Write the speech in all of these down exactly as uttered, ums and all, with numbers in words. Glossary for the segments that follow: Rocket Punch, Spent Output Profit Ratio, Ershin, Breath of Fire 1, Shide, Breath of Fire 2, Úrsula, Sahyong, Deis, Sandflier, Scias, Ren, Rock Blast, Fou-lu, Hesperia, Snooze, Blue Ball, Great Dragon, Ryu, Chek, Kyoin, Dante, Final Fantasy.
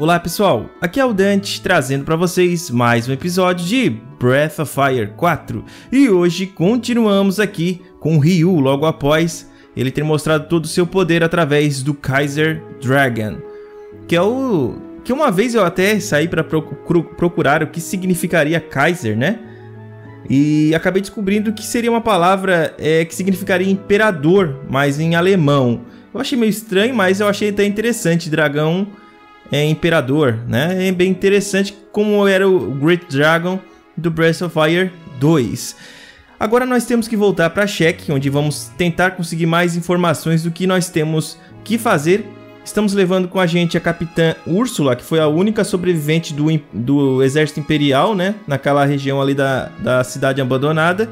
Olá pessoal, aqui é o Dante trazendo para vocês mais um episódio de Breath of Fire quatro e hoje continuamos aqui com Ryu logo após ele ter mostrado todo o seu poder através do Kaiser Dragon, que é o que uma vez eu até saí para procurar o que significaria Kaiser, né? E acabei descobrindo que seria uma palavra é, que significaria imperador, mas em alemão. Eu achei meio estranho, mas eu achei até interessante, dragão é imperador, né? É bem interessante como era o Great Dragon do Breath of Fire dois. Agora nós temos que voltar para Chek, onde vamos tentar conseguir mais informações do que nós temos que fazer. Estamos levando com a gente a Capitã Úrsula, que foi a única sobrevivente do, do Exército Imperial, né? Naquela região ali da, da cidade abandonada.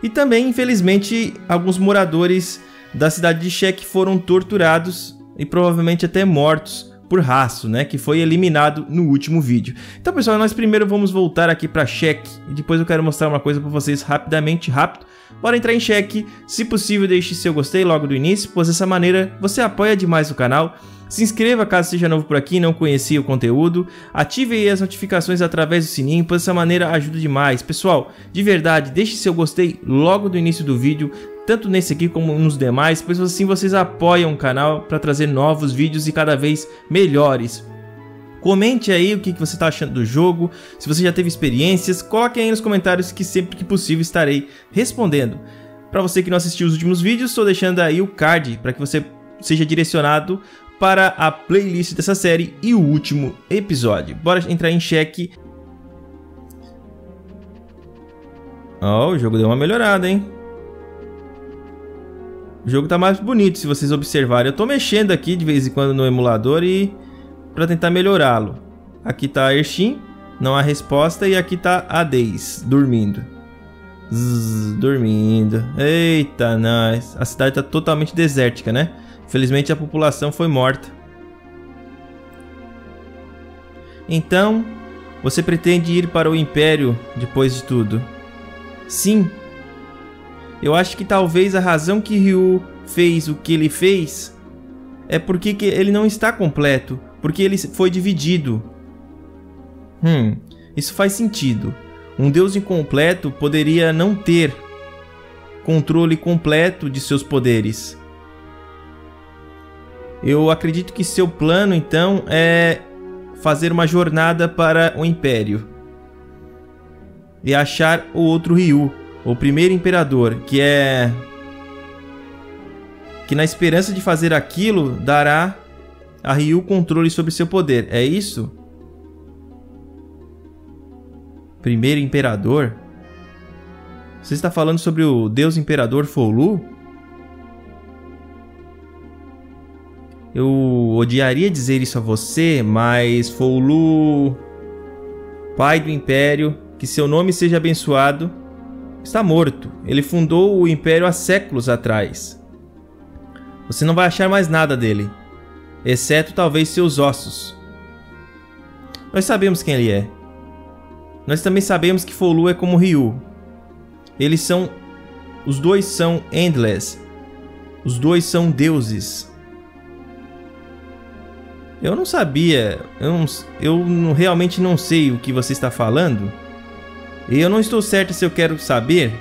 E também, infelizmente, alguns moradores da cidade de Chek foram torturados e provavelmente até mortos por Raço, né, que foi eliminado no último vídeo. Então, pessoal, nós primeiro vamos voltar aqui para Chek e depois eu quero mostrar uma coisa para vocês rapidamente, rápido. Bora entrar em Chek. Se possível, deixe seu gostei logo do início, pois dessa maneira você apoia demais o canal. Se inscreva caso seja novo por aqui e não conhecia o conteúdo. Ative aí as notificações através do sininho, pois dessa maneira ajuda demais. Pessoal, de verdade, deixe seu gostei logo do início do vídeo, tanto nesse aqui como nos demais, pois assim vocês apoiam o canal para trazer novos vídeos e cada vez melhores. Comente aí o que você está achando do jogo, se você já teve experiências, coloque aí nos comentários que sempre que possível estarei respondendo. Para você que não assistiu os últimos vídeos, estou deixando aí o card para que você seja direcionado para a playlist dessa série e o último episódio. Bora entrar em Chek. Ó, oh, o jogo deu uma melhorada, hein? O jogo tá mais bonito, se vocês observarem. Eu tô mexendo aqui de vez em quando no emulador e para tentar melhorá-lo. Aqui tá a Ershin, não há resposta, e aqui tá a Deis, dormindo. Zzz, dormindo. Eita, nós. A cidade tá totalmente desértica, né? Infelizmente a população foi morta. Então, você pretende ir para o Império depois de tudo? Sim. Eu acho que talvez a razão que Ryu fez o que ele fez é porque que ele não está completo, porque ele foi dividido. Hum, isso faz sentido. Um deus incompleto poderia não ter controle completo de seus poderes. Eu acredito que seu plano, então, é fazer uma jornada para o Império e achar o outro Ryu. O primeiro imperador, que é... que na esperança de fazer aquilo, dará a Ryu controle sobre seu poder. É isso? Primeiro imperador? Você está falando sobre o deus imperador Fou-lu? Eu odiaria dizer isso a você, mas Fou-lu, pai do Império, que seu nome seja abençoado, está morto. Ele fundou o Império há séculos atrás. Você não vai achar mais nada dele, exceto talvez seus ossos. Nós sabemos quem ele é. Nós também sabemos que Fou-lu é como Ryu. Eles são... Os dois são Endless. Os dois são deuses. Eu não sabia... Eu, não... eu realmente não sei o que você está falando. E eu não estou certo se eu quero saber,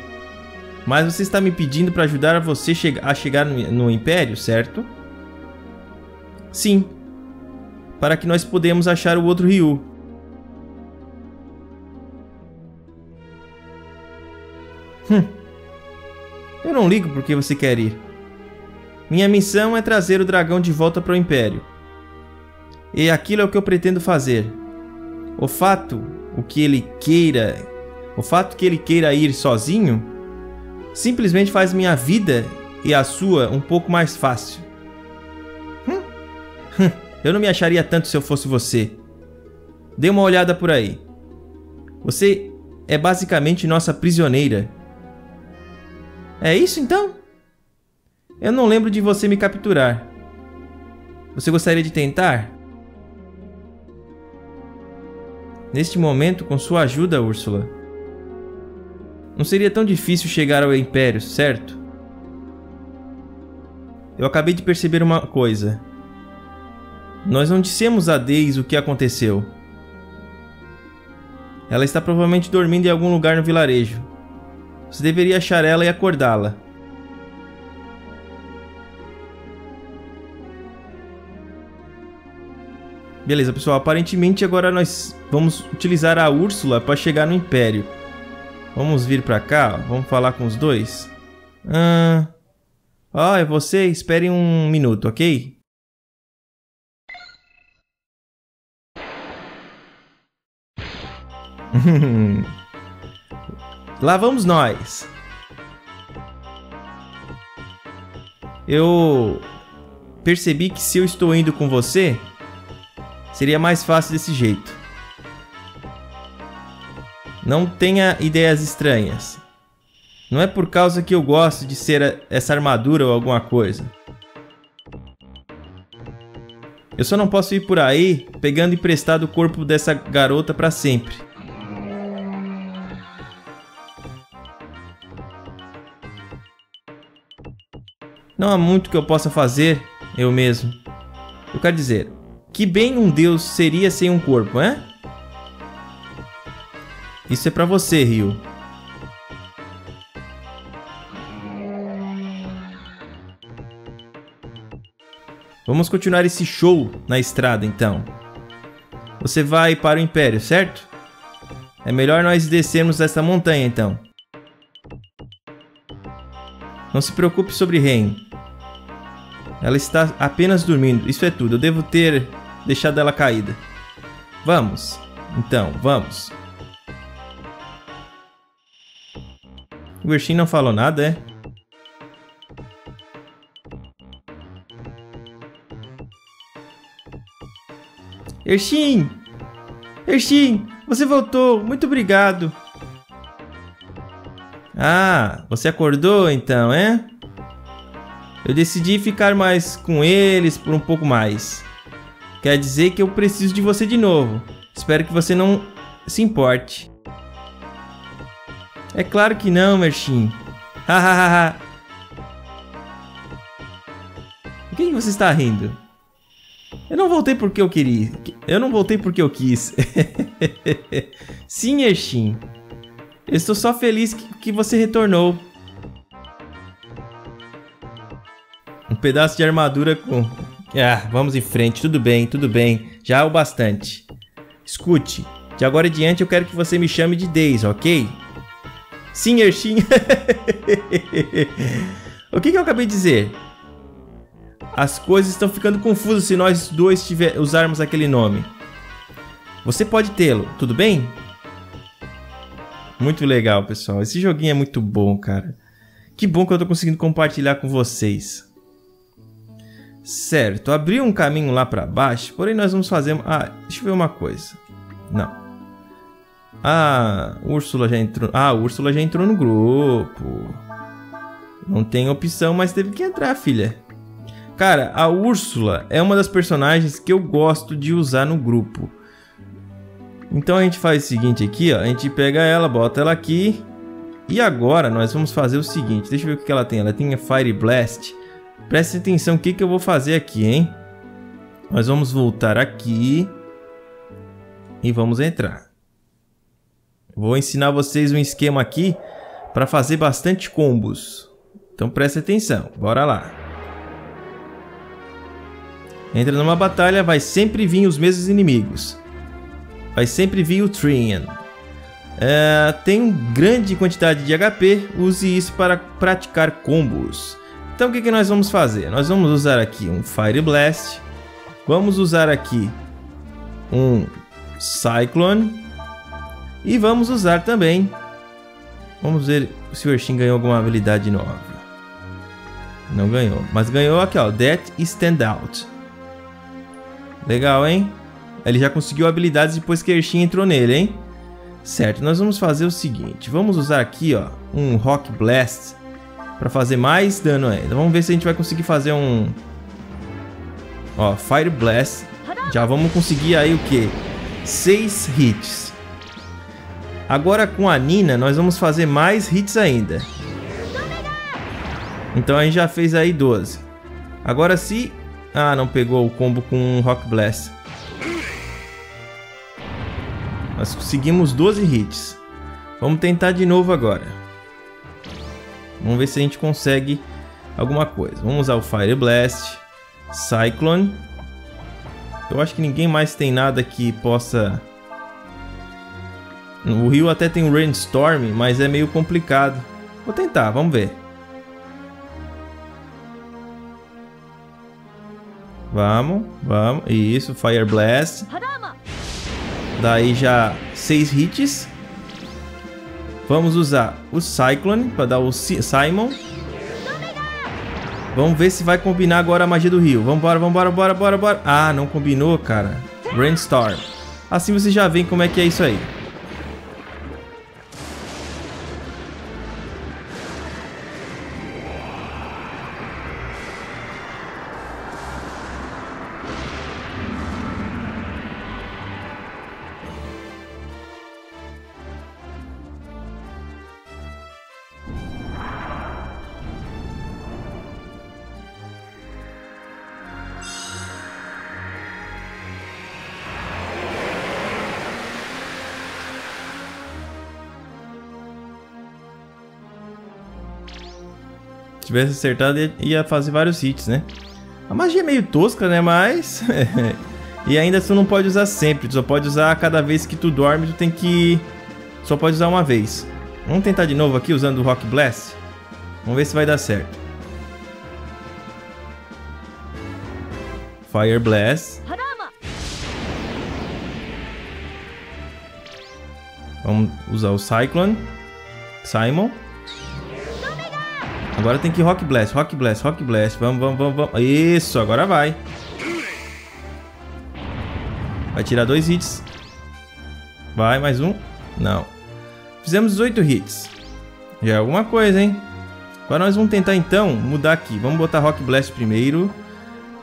mas você está me pedindo para ajudar você a chegar no Império, certo? Sim, para que nós podemos achar o outro Ryu. Hum. Eu não ligo porque você quer ir. Minha missão é trazer o dragão de volta para o Império. E aquilo é o que eu pretendo fazer. O fato, o que ele queira... O fato que ele queira ir sozinho simplesmente faz minha vida e a sua um pouco mais fácil. Hum? Hum, eu não me acharia tanto se eu fosse você. Dê uma olhada por aí. Você é basicamente nossa prisioneira. É isso então? Eu não lembro de você me capturar. Você gostaria de tentar? Neste momento, com sua ajuda, Úrsula, não seria tão difícil chegar ao Império, certo? Eu acabei de perceber uma coisa. Nós não dissemos a Deis o que aconteceu. Ela está provavelmente dormindo em algum lugar no vilarejo. Você deveria achar ela e acordá-la. Beleza, pessoal. Aparentemente agora nós vamos utilizar a Úrsula para chegar no Império. Vamos vir para cá. Ó. Vamos falar com os dois. Ah, oh, é você? Espere um minuto, ok? Lá vamos nós. Eu percebi que se eu estou indo com você, seria mais fácil desse jeito. Não tenha ideias estranhas. Não é por causa que eu gosto de ser essa armadura ou alguma coisa. Eu só não posso ir por aí pegando emprestado o corpo dessa garota para sempre. Não há muito que eu possa fazer, eu mesmo. Eu quero dizer, que bem um deus seria sem um corpo, é? Isso é pra você, Ryu. Vamos continuar esse show na estrada, então. Você vai para o Império, certo? É melhor nós descermos dessa montanha, então. Não se preocupe sobre Ren. Ela está apenas dormindo. Isso é tudo. Eu devo ter deixado ela caída. Vamos. Então, vamos. O Ershin não falou nada, é? Ershin! Ershin! Você voltou! Muito obrigado! Ah, você acordou então, é? Eu decidi ficar mais com eles por um pouco mais. Quer dizer que eu preciso de você de novo. Espero que você não se importe. É claro que não, Ershin. Hahaha. Por que você está rindo? Eu não voltei porque eu queria. Eu não voltei porque eu quis. Sim, Ershin. Eu estou só feliz que você retornou. Um pedaço de armadura com... Ah, vamos em frente. Tudo bem, tudo bem. Já é o bastante. Escute, de agora em diante eu quero que você me chame de Deis, ok? Sim, Ershin. O que, que eu acabei de dizer? As coisas estão ficando confusas se nós dois tiver... usarmos aquele nome. Você pode tê-lo, tudo bem? Muito legal, pessoal. Esse joguinho é muito bom, cara. Que bom que eu tô conseguindo compartilhar com vocês. Certo, abriu um caminho lá pra baixo, porém nós vamos fazer... Ah, deixa eu ver uma coisa. Não. Ah, Úrsula já entrou... Ah, Úrsula já entrou no grupo. Não tem opção, mas teve que entrar, filha. Cara, a Úrsula é uma das personagens que eu gosto de usar no grupo. Então a gente faz o seguinte aqui, ó. A gente pega ela, bota ela aqui. E agora nós vamos fazer o seguinte. Deixa eu ver o que ela tem. Ela tem a Fire Blast. Presta atenção o que, que eu vou fazer aqui, hein? Nós vamos voltar aqui. E vamos entrar. Vou ensinar vocês um esquema aqui para fazer bastante combos. Então presta atenção. Bora lá. Entra numa batalha, vai sempre vir os mesmos inimigos. Vai sempre vir o Trion. É, tem grande quantidade de H P. Use isso para praticar combos. Então o que, que nós vamos fazer? Nós vamos usar aqui um Fire Blast. Vamos usar aqui um Cyclone. E vamos usar também... Vamos ver se o Ershin ganhou alguma habilidade nova. Não ganhou. Mas ganhou aqui, ó. Death Standout. Legal, hein? Ele já conseguiu habilidades depois que Ershin entrou nele, hein? Certo, nós vamos fazer o seguinte. Vamos usar aqui, ó, um Rock Blast para fazer mais dano ainda. Vamos ver se a gente vai conseguir fazer um... Ó, Fire Blast. Já vamos conseguir aí o quê? Seis hits. Agora com a Nina, nós vamos fazer mais hits ainda. Então a gente já fez aí doze. Agora se Ah, não pegou o combo com o Rock Blast. Nós conseguimos doze hits. Vamos tentar de novo agora. Vamos ver se a gente consegue alguma coisa. Vamos usar o Fire Blast, Cyclone. Eu acho que ninguém mais tem nada que possa... O Ryu até tem o Rainstorm, mas é meio complicado. Vou tentar, vamos ver. Vamos, vamos. Isso, Fire Blast. Daí já seis hits. Vamos usar o Cyclone para dar o Simon. Vamos ver se vai combinar agora a magia do Ryu. Vambora, vambora, bora, bora, bora. Ah, não combinou, cara. Rainstorm. Assim você já vê como é que é isso aí. Se tivesse acertado, ia fazer vários hits, né? A magia é meio tosca, né? Mas... e ainda tu não pode usar sempre. Tu só pode usar cada vez que tu dorme. Tu tem que... Só pode usar uma vez. Vamos tentar de novo aqui, usando o Rock Blast. Vamos ver se vai dar certo. Fire Blast. Vamos usar o Cyclone. Simon. Agora tem que Rock Blast, Rock Blast, Rock Blast. Vamos, vamos, vamos, vamos. Isso, agora vai. Vai tirar dois hits. Vai, mais um. Não. Fizemos dezoito hits. Já é alguma coisa, hein? Agora nós vamos tentar, então, mudar aqui. Vamos botar Rock Blast primeiro.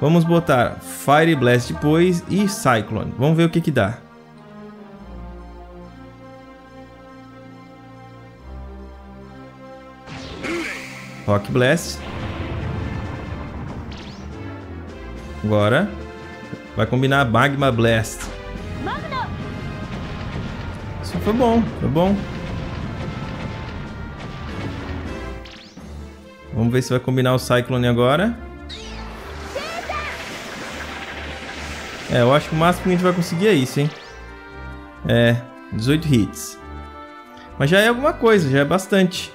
Vamos botar Fire Blast depois e Cyclone. Vamos ver o que que dá. Rock Blast. Agora vai combinar Magma Blast. Isso foi bom, foi bom. Vamos ver se vai combinar o Cyclone agora. É, eu acho que o máximo que a gente vai conseguir é isso, hein? É, dezoito hits. Mas já é alguma coisa, já é bastante.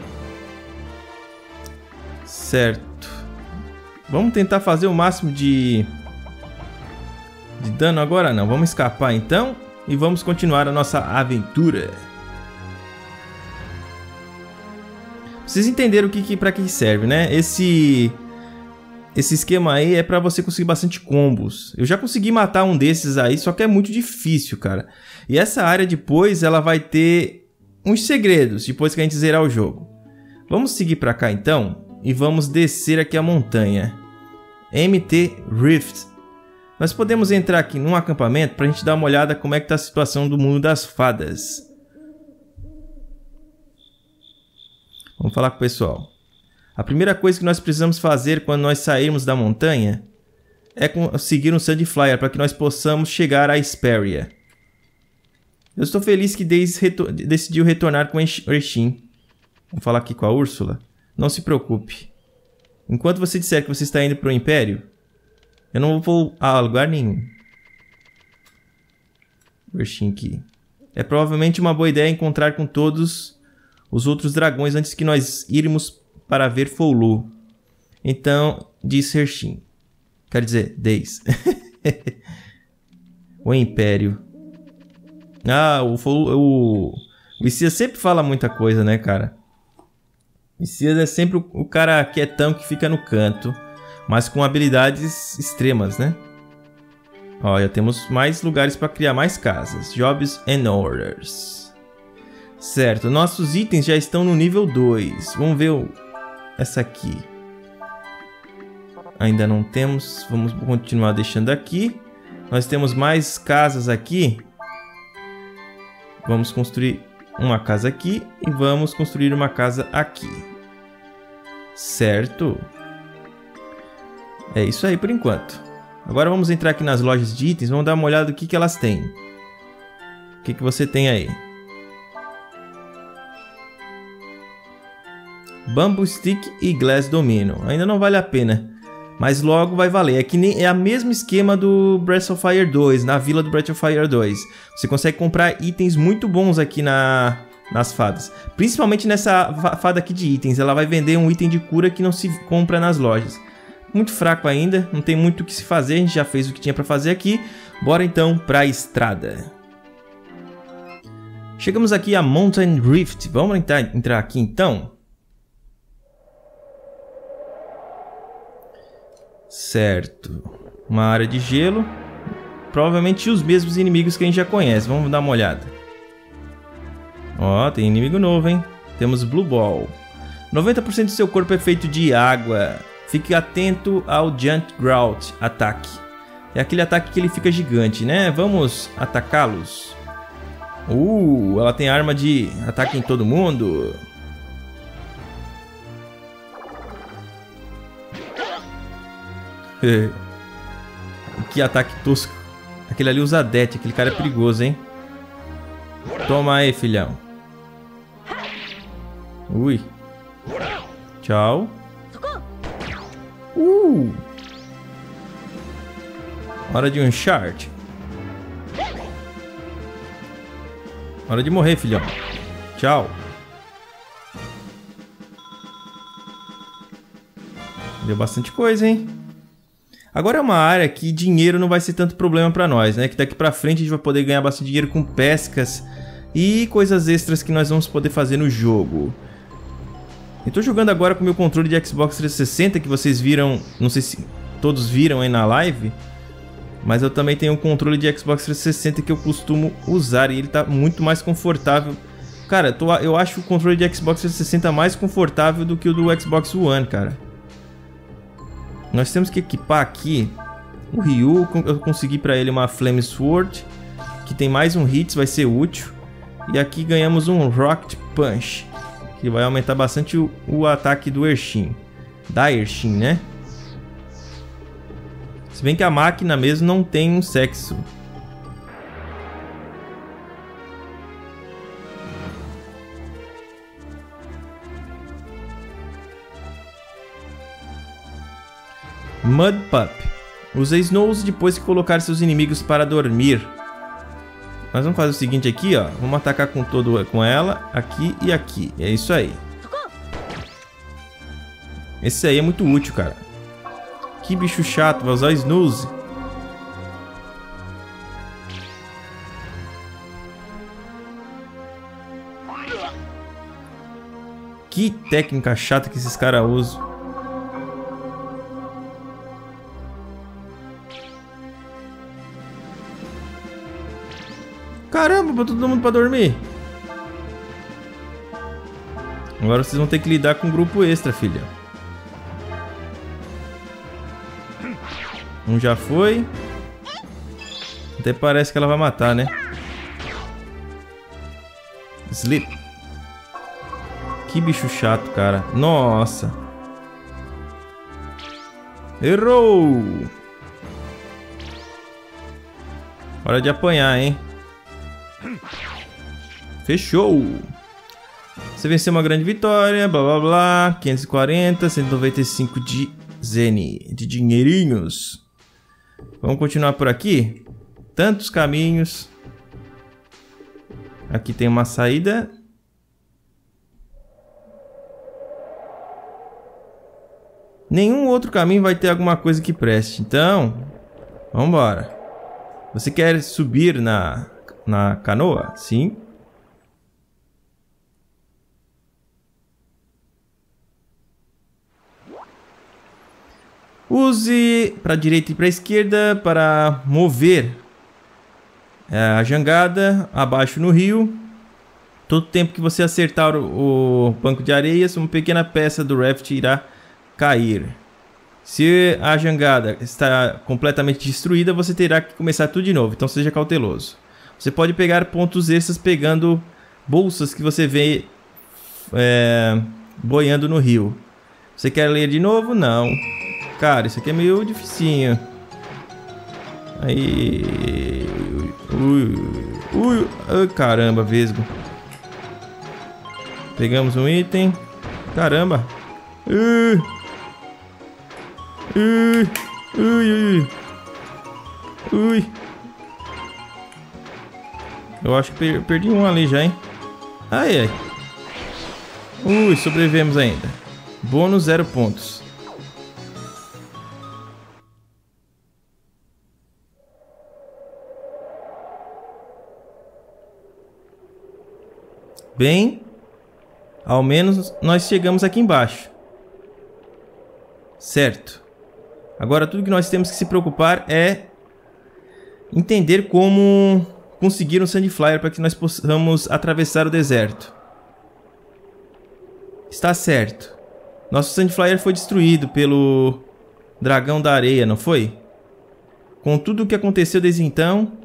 Certo. Vamos tentar fazer o máximo de... de dano agora não. Vamos escapar então e vamos continuar a nossa aventura. Vocês entenderam o que, que para que serve, né? Esse esse esquema aí é para você conseguir bastante combos. Eu já consegui matar um desses aí, só que é muito difícil, cara. E essa área depois ela vai ter uns segredos depois que a gente zerar o jogo. Vamos seguir para cá então. E vamos descer aqui a montanha. M T Rift. Nós podemos entrar aqui num acampamento para a gente dar uma olhada como é que tá a situação do mundo das fadas. Vamos falar com o pessoal. A primeira coisa que nós precisamos fazer quando nós sairmos da montanha é conseguir um Sandflier para que nós possamos chegar à Hesperia. Eu estou feliz que Deis retor- decidiu retornar com Ershin. Vamos falar aqui com a Úrsula. Não se preocupe. Enquanto você disser que você está indo para o Império, eu não vou a lugar nenhum. É provavelmente uma boa ideia encontrar com todos os outros dragões antes que nós irmos para ver Fou-lu. Então, disse Ershin. Quer dizer, Deis. O Império. Ah, o Fou-lu... O Scias sempre fala muita coisa, né, cara? Scias é sempre o cara quietão que fica no canto, mas com habilidades extremas, né? Olha, temos mais lugares para criar mais casas. Jobs and Orders. Certo, nossos itens já estão no nível dois. Vamos ver o... essa aqui. Ainda não temos. Vamos continuar deixando aqui. Nós temos mais casas aqui. Vamos construir... uma casa aqui e vamos construir uma casa aqui. Certo? É isso aí por enquanto. Agora vamos entrar aqui nas lojas de itens. Vamos dar uma olhada no que, que elas têm. O que, que você tem aí? Bamboo Stick e Glass Domino. Ainda não vale a pena, mas logo vai valer. É que nem, é a mesmo esquema do Breath of Fire dois, na vila do Breath of Fire dois. Você consegue comprar itens muito bons aqui na, nas fadas. Principalmente nessa fada aqui de itens. Ela vai vender um item de cura que não se compra nas lojas. Muito fraco ainda, não tem muito o que se fazer. A gente já fez o que tinha pra fazer aqui. Bora então pra estrada. Chegamos aqui a Mountain Rift. Vamos entrar, entrar aqui então. Certo, uma área de gelo, provavelmente os mesmos inimigos que a gente já conhece. Vamos dar uma olhada. Ó, tem inimigo novo, hein? Temos Blue Ball. noventa por cento do seu corpo é feito de água. Fique atento ao Giant Grout ataque. É aquele ataque que ele fica gigante, né? Vamos atacá-los. Uh, ela tem arma de ataque em todo mundo. Que ataque tosco. Aquele ali usa Det, aquele cara é perigoso, hein? Toma aí, filhão. Ui. Tchau. Uh. Hora de um shard. Hora de morrer, filhão. Tchau. Deu bastante coisa, hein? Agora é uma área que dinheiro não vai ser tanto problema pra nós, né? Que daqui pra frente a gente vai poder ganhar bastante dinheiro com pescas e coisas extras que nós vamos poder fazer no jogo. Eu tô jogando agora com o meu controle de Xbox trezentos e sessenta, que vocês viram, não sei se todos viram aí na live, mas eu também tenho um controle de Xbox trezentos e sessenta que eu costumo usar e ele tá muito mais confortável. Cara, tô, eu acho o controle de Xbox trezentos e sessenta mais confortável do que o do Xbox One, cara. Nós temos que equipar aqui o Ryu. Eu consegui pra ele uma Flame Sword, que tem mais um hits, vai ser útil. E aqui ganhamos um Rocket Punch, que vai aumentar bastante o, o ataque do Ershin. Da Ershin, né? Se bem que a máquina mesmo não tem um sexo. Mud Pup. Usa Snows depois que colocar seus inimigos para dormir. Nós vamos fazer o seguinte aqui, ó. Vamos atacar com, todo, com ela, aqui e aqui. É isso aí. Esse aí é muito útil, cara. Que bicho chato, vai usar Snooze. Que técnica chata que esses caras usam. Caramba, botou todo mundo pra dormir. Agora vocês vão ter que lidar com um grupo extra, filha. Um já foi. Até parece que ela vai matar, né? Sleep. Que bicho chato, cara. Nossa. Errou. Hora de apanhar, hein? Fechou. Você venceu uma grande vitória. Blá blá blá. quinhentos e quarenta, cento e noventa e cinco de Zen, de dinheirinhos. Vamos continuar por aqui. Tantos caminhos. Aqui tem uma saída. Nenhum outro caminho vai ter alguma coisa que preste. Então, vamos embora. Você quer subir na na canoa? Sim. Use para a direita e para a esquerda para mover a jangada abaixo no rio. Todo tempo que você acertar o, o banco de areias, uma pequena peça do raft irá cair. Se a jangada está completamente destruída, você terá que começar tudo de novo, então seja cauteloso. Você pode pegar pontos extras pegando bolsas que você vê é, boiando no rio. Você quer ler de novo? Não. Cara, isso aqui é meio dificinho. Aí. Ui. Ui. Oh, caramba, vesgo. Pegamos um item. Caramba. Ui. Ui. Ui. Ui. Eu acho que per perdi um ali já, hein? Ai, ai. Ui, sobrevivemos ainda. Bônus zero pontos. Bem, ao menos nós chegamos aqui embaixo. Certo. Agora tudo que nós temos que se preocupar é entender como conseguir um Sandflier para que nós possamos atravessar o deserto. Está certo. Nosso Sandflier foi destruído pelo Dragão da Areia, não foi? Com tudo o que aconteceu desde então,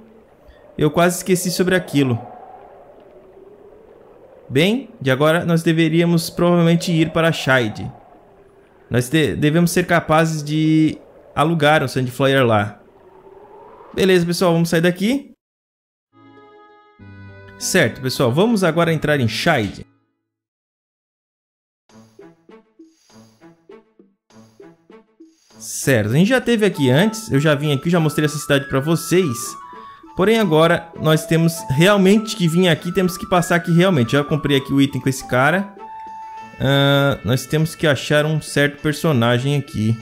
eu quase esqueci sobre aquilo. Bem, de agora nós deveríamos provavelmente ir para Shide. Nós de devemos ser capazes de alugar um Sandflier lá. Beleza, pessoal, vamos sair daqui. Certo, pessoal, vamos agora entrar em Shide. Certo, a gente já esteve aqui antes, eu já vim aqui, já mostrei essa cidade para vocês. Porém agora nós temos realmente que vir aqui, temos que passar aqui realmente. Já comprei aqui o item com esse cara. Uh, nós temos que achar um certo personagem aqui.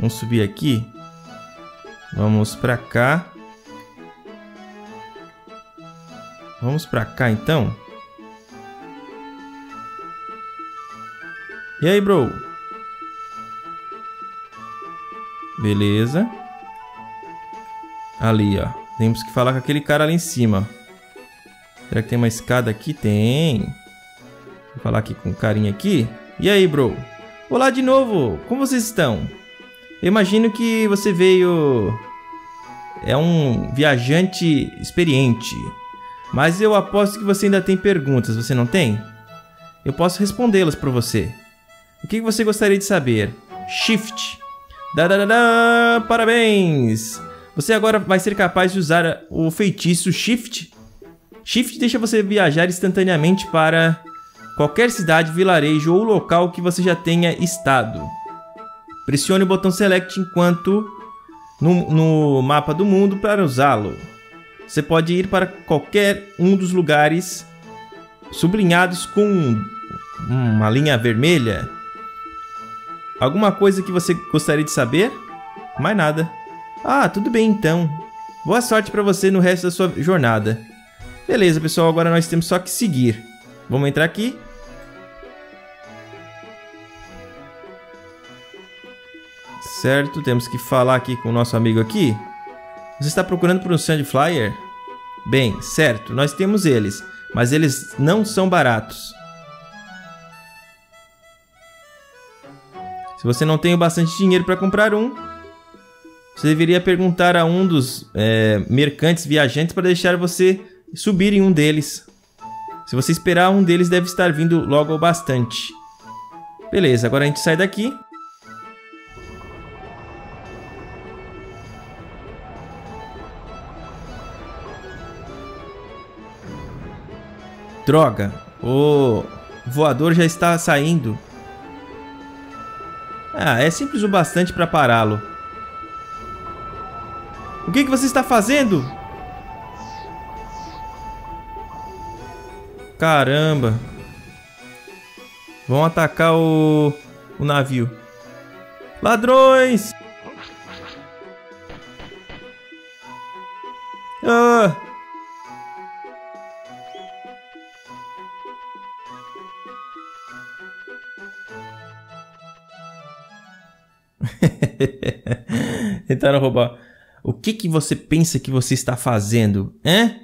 Vamos subir aqui. Vamos pra cá. Vamos pra cá então. E aí, bro? Beleza. Ali, ó. Temos que falar com aquele cara ali em cima. Será que tem uma escada aqui? Tem. Vou falar aqui com o carinha aqui. E aí, bro? Olá de novo. Como vocês estão? Eu imagino que você veio... É um viajante experiente. Mas eu aposto que você ainda tem perguntas. Você não tem? Eu posso respondê-las para você. O que você gostaria de saber? Shift. Dadadadá! Parabéns! Você agora vai ser capaz de usar o feitiço Shift. Shift deixa você viajar instantaneamente para qualquer cidade, vilarejo ou local que você já tenha estado. Pressione o botão Select enquanto no, no mapa do mundo para usá-lo. Você pode ir para qualquer um dos lugares sublinhados com uma linha vermelha. Alguma coisa que você gostaria de saber? Mais nada. Ah, tudo bem então. Boa sorte para você no resto da sua jornada. Beleza, pessoal, agora nós temos só que seguir. Vamos entrar aqui. Certo, temos que falar aqui com o nosso amigo aqui. Você está procurando por um Sandflier? Bem, certo, nós temos eles, mas eles não são baratos. Se você não tem bastante dinheiro para comprar um, você deveria perguntar a um dos é, mercantes viajantes para deixar você subir em um deles. Se você esperar, um deles deve estar vindo logo o bastante. Beleza, agora a gente sai daqui. Droga, o voador já está saindo. Ah, é simples o bastante para pará-lo. O que que você está fazendo? Caramba. Vão atacar o, o navio. Ladrões! Ah! Tentaram roubar. O que que você pensa que você está fazendo, hein?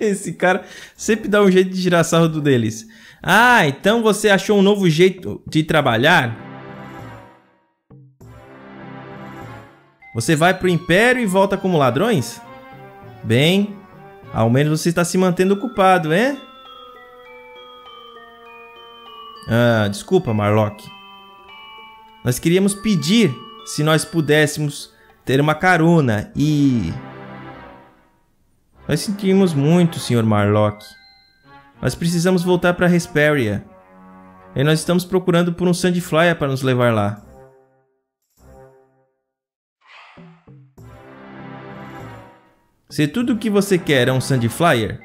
Esse cara sempre dá um jeito de tirar sarro do deles. Ah, então você achou um novo jeito de trabalhar? Você vai pro Império e volta como ladrões? Bem, ao menos você está se mantendo ocupado, hein? Ah, desculpa, Marlok. Nós queríamos pedir se nós pudéssemos ter uma carona e... Nós sentimos muito, senhor Marlok. Nós precisamos voltar para Hesperia. E nós estamos procurando por um Sandflier para nos levar lá. Se tudo o que você quer é um Sandflier,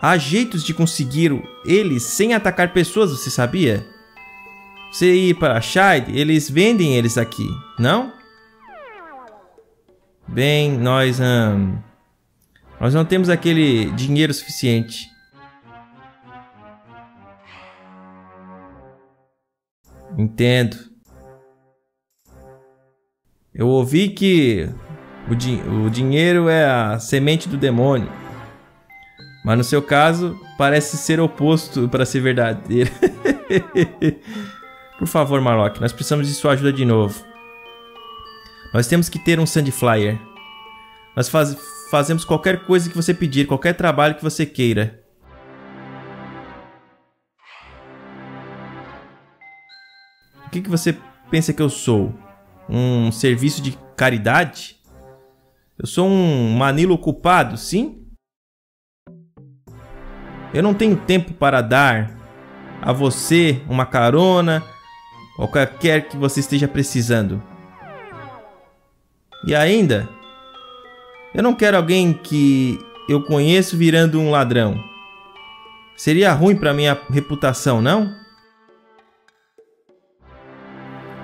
há jeitos de conseguir eles sem atacar pessoas, você sabia? Você ir para a Shide, eles vendem eles aqui, não? Bem, nós... Hum, nós não temos aquele dinheiro suficiente. Entendo. Eu ouvi que o, di o dinheiro é a semente do demônio. Mas no seu caso, parece ser oposto para ser verdadeiro. Por favor, Marlok, nós precisamos de sua ajuda de novo. Nós temos que ter um Sandflier. Nós faz fazemos qualquer coisa que você pedir, qualquer trabalho que você queira. O que, que você pensa que eu sou? Um serviço de caridade? Eu sou um manilo ocupado, sim? Eu não tenho tempo para dar a você uma carona ou qualquer que você esteja precisando. E ainda, eu não quero alguém que eu conheço virando um ladrão. Seria ruim para minha reputação, não?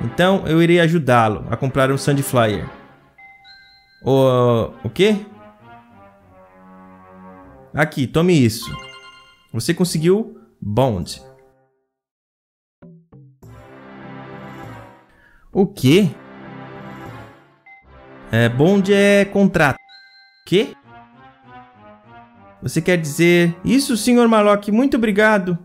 Então eu irei ajudá-lo a comprar um Sandflier. O, o quê? Aqui, tome isso. Você conseguiu Bond. O quê? É, Bond é contrato. O quê? Você quer dizer... Isso, senhor Marlok. Muito obrigado.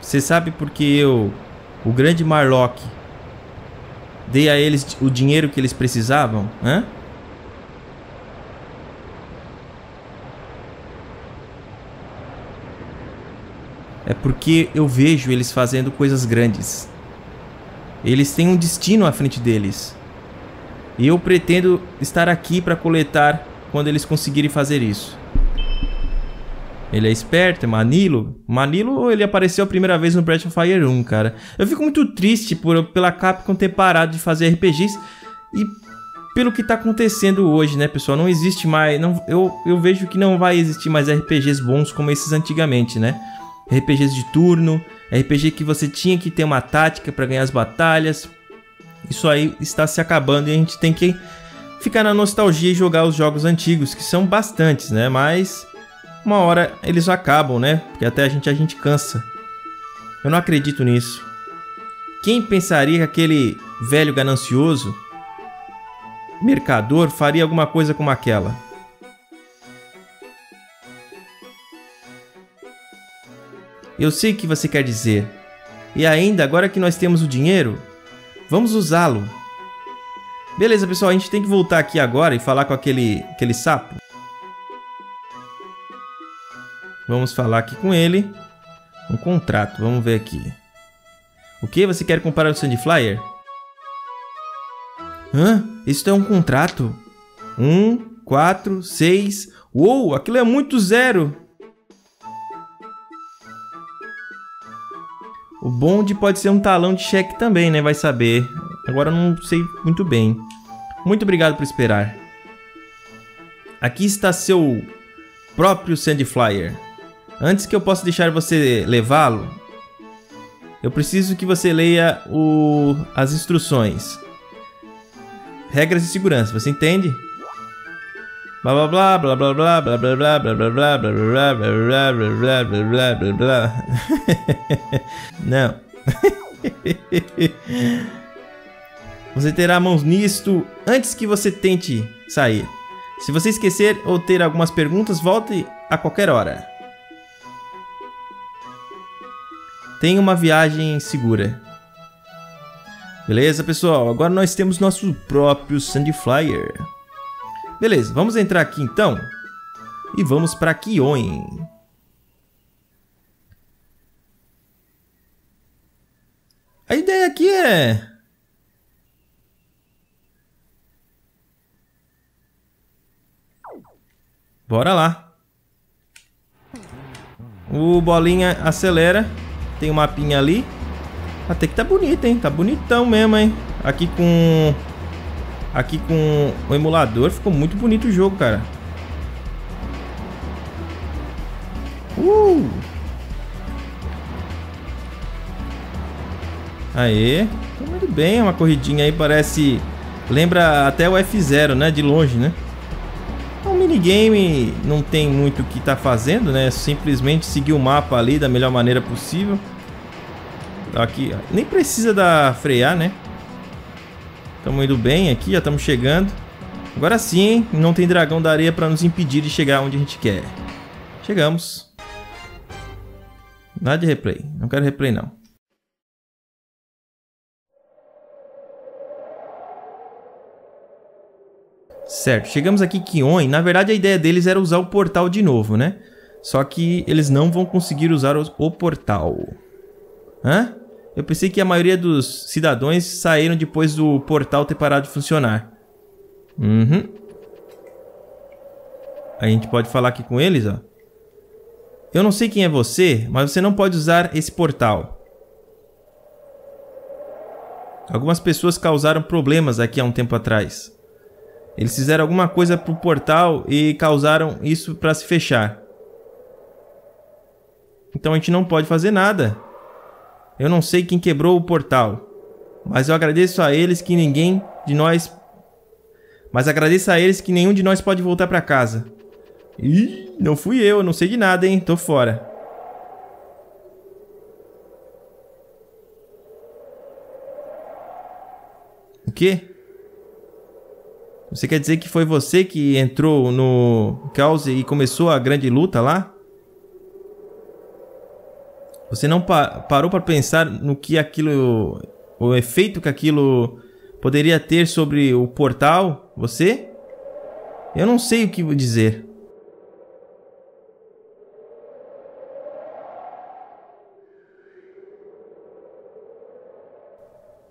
Você sabe porque eu, o grande Marlok... Dei a eles o dinheiro que eles precisavam, hã? É porque eu vejo eles fazendo coisas grandes. Eles têm um destino à frente deles. E eu pretendo estar aqui para coletar quando eles conseguirem fazer isso. Ele é esperto, é Manilo. Manilo, ele apareceu a primeira vez no Breath of Fire um, cara. Eu fico muito triste por, pela Capcom ter parado de fazer R P Gs e pelo que tá acontecendo hoje, né, pessoal? Não existe mais... Não, eu, eu vejo que não vai existir mais R P Gs bons como esses antigamente, né? R P Gs de turno, R P G que você tinha que ter uma tática pra ganhar as batalhas. Isso aí está se acabando e a gente tem que ficar na nostalgia e jogar os jogos antigos, que são bastantes, né? Mas... uma hora eles acabam, né? Porque até a gente, a gente cansa. Eu não acredito nisso. Quem pensaria que aquele velho ganancioso mercador faria alguma coisa como aquela? Eu sei o que você quer dizer. E ainda, agora que nós temos o dinheiro, vamos usá-lo. Beleza, pessoal. A gente tem que voltar aqui agora e falar com aquele, aquele sapo. Vamos falar aqui com ele. Um contrato, vamos ver aqui. O que? Você quer comprar o Sandflier? Hã? Isso é um contrato? Um, quatro, seis... Uou, aquilo é muito zero! O bonde pode ser um talão de cheque também, né? Vai saber. Agora eu não sei muito bem. Muito obrigado por esperar. Aqui está seu próprio Sandflier. Antes que eu possa deixar você levá-lo, eu preciso que você leia o... as instruções. Regras de segurança, você entende? Blá blá blá blá blá blá blá blá blá blá blá blá blá blá blá blá blá blá blá. Não. Você terá mãos nisto antes que você tente sair. Se você esquecer ou ter algumas perguntas, volte a qualquer hora. Tenha uma viagem segura. Beleza, pessoal? Agora nós temos nosso próprio Sandflier. Beleza, vamos entrar aqui então. E vamos para Kyoin. A ideia aqui é... Bora lá. O bolinha acelera. Tem um mapinha ali. Até que tá bonito, hein? Tá bonitão mesmo, hein? Aqui com... Aqui com o emulador. Ficou muito bonito o jogo, cara. Uh! Aê. Tá muito bem. É uma corridinha aí, parece... Lembra até o F zero, né? De longe, né? O minigame não tem muito o que tá fazendo, né? Simplesmente seguir o mapa ali da melhor maneira possível. Aqui, nem precisa da frear, né? Estamos indo bem aqui, já estamos chegando. Agora sim, hein? Não tem dragão da areia para nos impedir de chegar onde a gente quer. Chegamos. Nada de replay, não quero replay não. Certo, chegamos aqui em Kyoin. Na verdade, a ideia deles era usar o portal de novo, né? Só que eles não vão conseguir usar o, o portal. Hã? Eu pensei que a maioria dos cidadãos saíram depois do portal ter parado de funcionar. Uhum. A gente pode falar aqui com eles, ó. Eu não sei quem é você, mas você não pode usar esse portal. Algumas pessoas causaram problemas aqui há um tempo atrás. Eles fizeram alguma coisa pro portal e causaram isso para se fechar. Então a gente não pode fazer nada. Eu não sei quem quebrou o portal, mas eu agradeço a eles que ninguém de nós... Mas agradeço a eles que nenhum de nós pode voltar para casa. Ih, não fui eu, eu não sei de nada, hein? Tô fora. O quê? Você quer dizer que foi você que entrou no caos e começou a grande luta lá? Você não pa parou para pensar no que aquilo... O efeito que aquilo poderia ter sobre o portal? Você? Eu não sei o que vou dizer.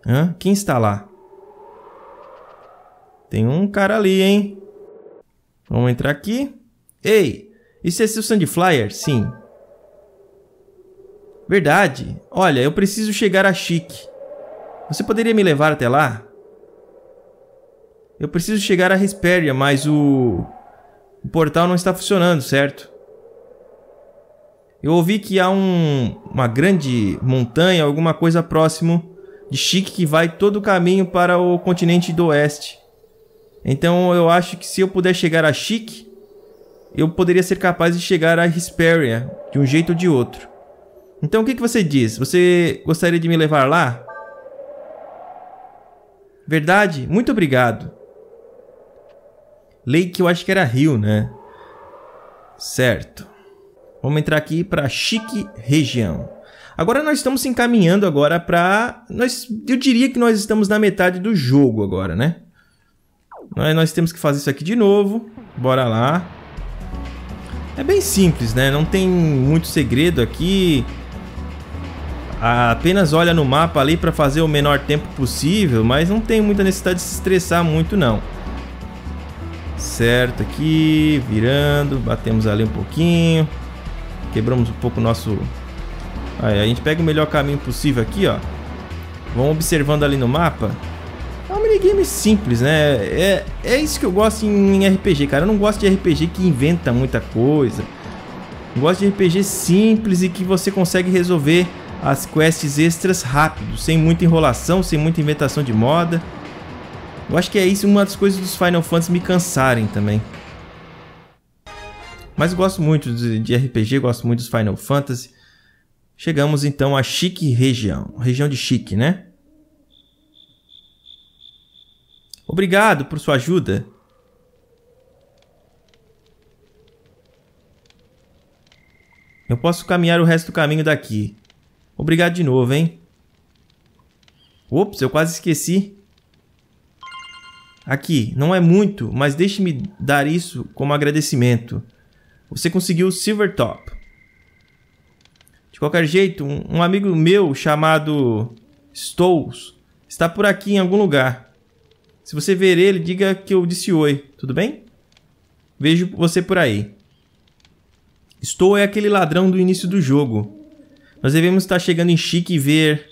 Hã? Quem está lá? Tem um cara ali, hein? Vamos entrar aqui. Ei, isso é seu Sandflier? Sim. Verdade. Olha, eu preciso chegar a Chek. Você poderia me levar até lá? Eu preciso chegar a Hesperia, mas o... o portal não está funcionando, certo? Eu ouvi que há um... uma grande montanha, alguma coisa próximo de Chek que vai todo o caminho para o continente do oeste. Então eu acho que se eu puder chegar a Chek, eu poderia ser capaz de chegar a Hesperia, de um jeito ou de outro. Então o que, que você diz? Você gostaria de me levar lá? Verdade? Muito obrigado. Lei que eu acho que era Ryu, né? Certo. Vamos entrar aqui para Chek região. Agora nós estamos se encaminhando agora para... Nós... Eu diria que nós estamos na metade do jogo agora, né? Nós temos que fazer isso aqui de novo. Bora lá. É bem simples, né? Não tem muito segredo aqui. Apenas olha no mapa ali para fazer o menor tempo possível. Mas não tem muita necessidade de se estressar muito, não. Certo, aqui. Virando. Batemos ali um pouquinho. Quebramos um pouco o nosso... Aí, a gente pega o melhor caminho possível aqui, ó. Vamos observando ali no mapa. É um minigame simples, né? É, é isso que eu gosto em R P G, cara. Eu não gosto de R P G que inventa muita coisa. Eu gosto de R P G simples e que você consegue resolver as quests extras rápido, sem muita enrolação, sem muita inventação de moda. Eu acho que é isso uma das coisas dos Final Fantasy me cansarem também. Mas eu gosto muito de, de R P G, gosto muito dos Final Fantasy. Chegamos então a Chek região. Região de Chek, né? Obrigado por sua ajuda. Eu posso caminhar o resto do caminho daqui. Obrigado de novo, hein? Ops, eu quase esqueci. Aqui, não é muito, mas deixe-me dar isso como agradecimento. Você conseguiu o Silver Top. De qualquer jeito, um, um amigo meu chamado Stoll está por aqui em algum lugar. Se você ver ele, diga que eu disse oi, tudo bem? Vejo você por aí. Stoll é aquele ladrão do início do jogo. Nós devemos estar chegando em Chek e ver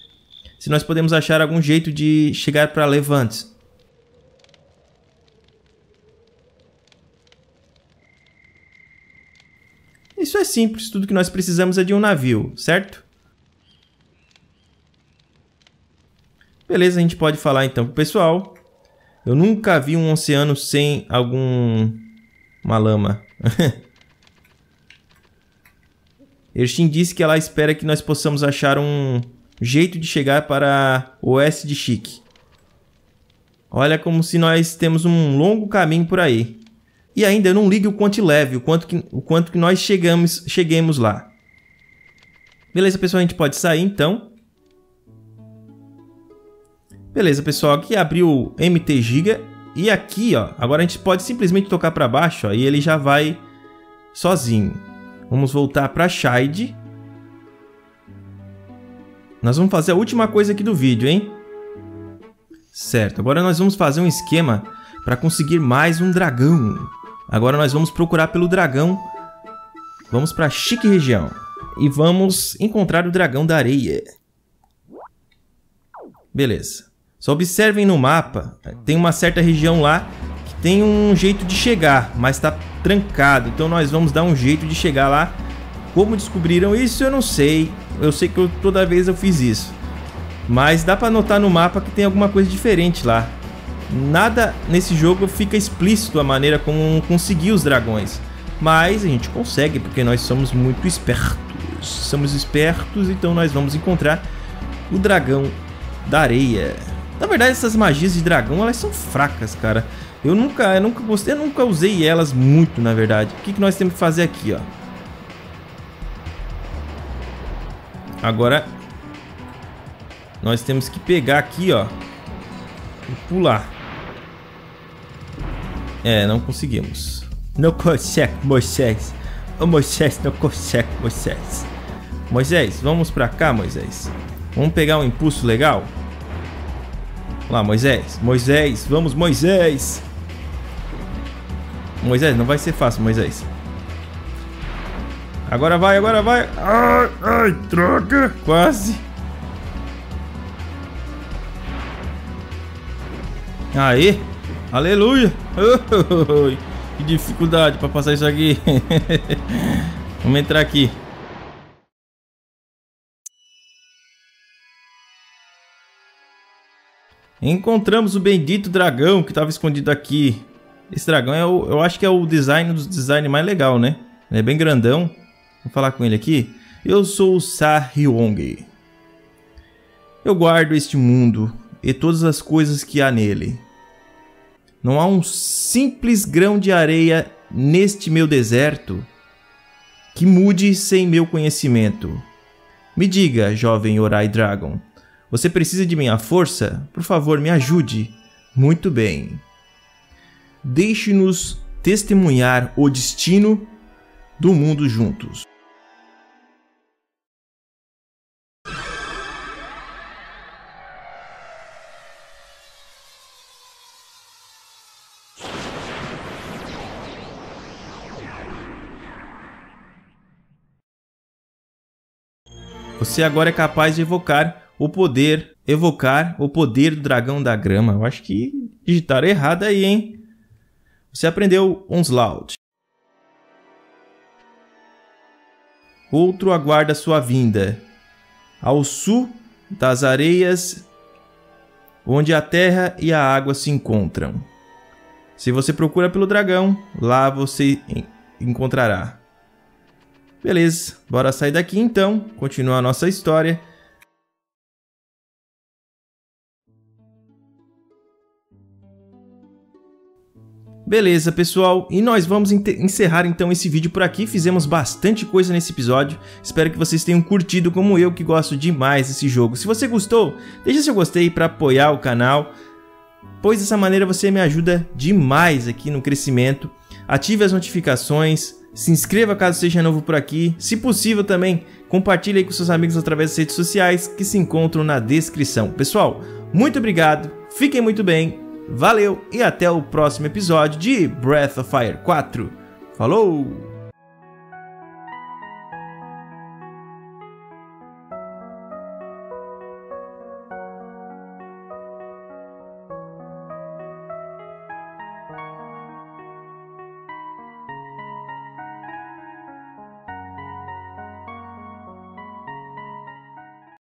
se nós podemos achar algum jeito de chegar para Levante. Isso é simples, tudo que nós precisamos é de um navio, certo? Beleza, a gente pode falar então pro pessoal. Eu nunca vi um oceano sem algum... uma lama. Ershin disse que ela espera que nós possamos achar um jeito de chegar para o oeste de Chek. Olha como se nós temos um longo caminho por aí. E ainda eu não ligo o quanto leve, o quanto que, o quanto que nós chegamos, cheguemos lá. Beleza, pessoal, a gente pode sair então. Beleza, pessoal, aqui abriu o M T Giga. E aqui, ó, agora a gente pode simplesmente tocar para baixo, ó, e ele já vai sozinho. Vamos voltar para Shide. Nós vamos fazer a última coisa aqui do vídeo, hein? Certo, agora nós vamos fazer um esquema para conseguir mais um dragão. Agora nós vamos procurar pelo dragão. Vamos para Chek região. E vamos encontrar o dragão da areia. Beleza. Só observem no mapa. Tem uma certa região lá que tem um jeito de chegar, mas está trancado. Então nós vamos dar um jeito de chegar lá. Como descobriram isso, eu não sei. Eu sei que eu, toda vez eu fiz isso. Mas dá para notar no mapa que tem alguma coisa diferente lá. Nada nesse jogo fica explícito a maneira como conseguir os dragões, mas a gente consegue porque nós somos muito espertos. Somos espertos, então nós vamos encontrar o dragão da areia. Na verdade, essas magias de dragão, elas são fracas, cara. Eu nunca, eu nunca gostei, eu nunca usei elas muito, na verdade. O que que nós temos que fazer aqui, ó? Agora nós temos que pegar aqui, ó, pular. É, não conseguimos. Não consegue, Moisés. Ô, Moisés, não consegue, Moisés. Moisés, vamos pra cá, Moisés. Vamos pegar um impulso legal. Lá, Moisés. Moisés, vamos, Moisés. Moisés, não vai ser fácil, Moisés. Agora vai, agora vai. Ai, ai, droga. Quase. Aí, aleluia! Oh, que dificuldade para passar isso aqui. Vamos entrar aqui. Encontramos o bendito dragão que estava escondido aqui. Esse dragão é o, eu acho que é o design dos design mais legal, né? Ele é bem grandão. Vou falar com ele aqui. Eu sou o Sahyong. Eu guardo este mundo e todas as coisas que há nele. Não há um simples grão de areia neste meu deserto que mude sem meu conhecimento. Me diga, jovem Orai Dragon, você precisa de minha força? Por favor, me ajude. Muito bem. Deixe-nos testemunhar o destino do mundo juntos. Você agora é capaz de evocar o poder, evocar o poder do dragão da grama. Eu acho que digitaram errado aí, hein? Você aprendeu Onslaught. Outro aguarda sua vinda. Ao sul das areias, onde a terra e a água se encontram. Se você procura pelo dragão, lá você encontrará. Beleza, bora sair daqui então, continuar a nossa história. Beleza, pessoal, e nós vamos encerrar então esse vídeo por aqui. Fizemos bastante coisa nesse episódio. Espero que vocês tenham curtido como eu, que gosto demais desse jogo. Se você gostou, deixa seu gostei para apoiar o canal, pois dessa maneira você me ajuda demais aqui no crescimento. Ative as notificações, se inscreva caso seja novo por aqui. Se possível também, compartilhe aí com seus amigos através das redes sociais que se encontram na descrição. Pessoal, muito obrigado, fiquem muito bem. Valeu e até o próximo episódio de Breath of Fire quatro. Falou!